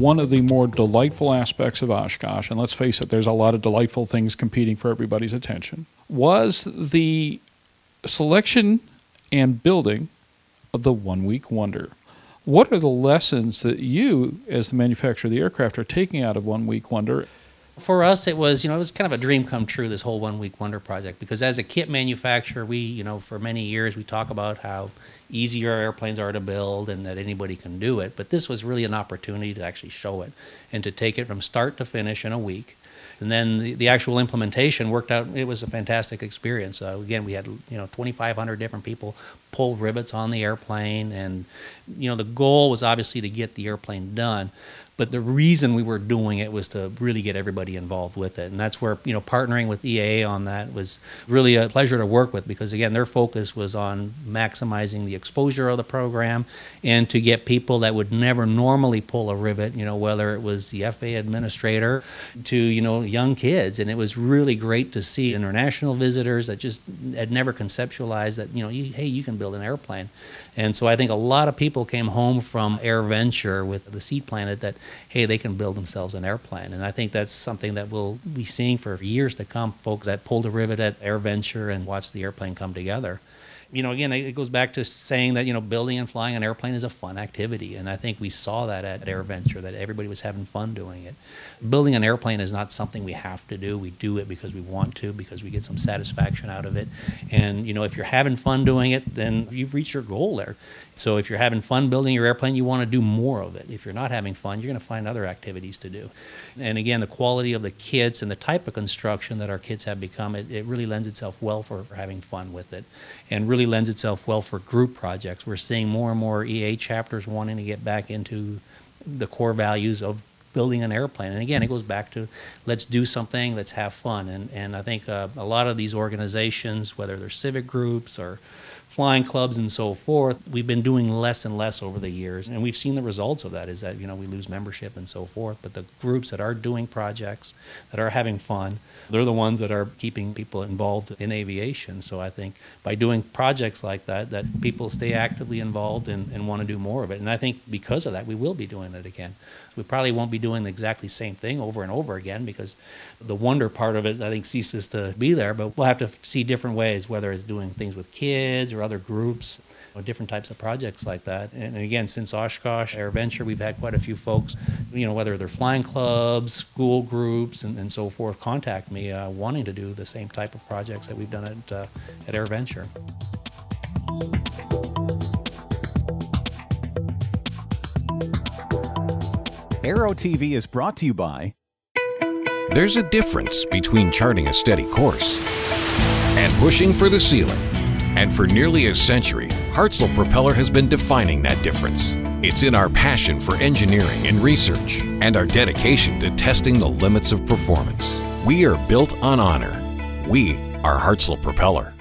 one of the more delightful aspects of Oshkosh, and let's face it, there's a lot of delightful things competing for everybody's attention, was the selection and building of the One Week Wonder. What are the lessons that you, as the manufacturer of the aircraft, are taking out of One Week Wonder? For us, it was, it was kind of a dream come true, this whole One Week Wonder project, because as a kit manufacturer, we, for many years, we talk about how easy our airplanes are to build and that anybody can do it. But this was really an opportunity to actually show it and to take it from start to finish in a week. And then the actual implementation worked out. It was a fantastic experience. Again, we had 2,500 different people pull rivets on the airplane, and the goal was obviously to get the airplane done. But the reason we were doing it was to really get everybody involved with it, and that's where partnering with EAA on that was really a pleasure to work with, because again their focus was on maximizing the exposure of the program and to get people that would never normally pull a rivet, whether it was the FAA administrator to young kids, and it was really great to see international visitors that just had never conceptualized that hey, you can build an airplane. And so I think a lot of people came home from AirVenture with the seed planted that, hey, they can build themselves an airplane. And I think that's something that we'll be seeing for years to come, folks that pulled a rivet at AirVenture and watched the airplane come together. Again, it goes back to saying that, building and flying an airplane is a fun activity. And I think we saw that at AirVenture, that everybody was having fun doing it. Building an airplane is not something we have to do. We do it because we want to, because we get some satisfaction out of it. And, if you're having fun doing it, then you've reached your goal there. So if you're having fun building your airplane, you want to do more of it. If you're not having fun, you're going to find other activities to do. And again, the quality of the kits and the type of construction that our kits have become, it really lends itself well for having fun with it, and really lends itself well for group projects. We're seeing more and more EA chapters wanting to get back into the core values of building an airplane. And again, it goes back to let's do something, let's have fun. And I think a lot of these organizations, whether they're civic groups or flying clubs and so forth, we've been doing less and less over the years. And we've seen the results of that is that, we lose membership and so forth. But the groups that are doing projects, that are having fun, they're the ones that are keeping people involved in aviation. So I think by doing projects like that, that people stay actively involved and want to do more of it. And I think because of that, we will be doing it again. We probably won't be doing the exactly same thing over and over again, because the wonder part of it, I think, ceases to be there. But we'll have to see different ways, whether it's doing things with kids or other groups, different types of projects like that. And again, since Oshkosh AirVenture, we've had quite a few folks, whether they're flying clubs, school groups, and so forth, contact me wanting to do the same type of projects that we've done at AirVenture. Aero-TV is brought to you by... There's a difference between charting a steady course and pushing for the ceiling. And for nearly a century, Hartzell Propeller has been defining that difference. It's in our passion for engineering and research, and our dedication to testing the limits of performance. We are built on honor. We are Hartzell Propeller.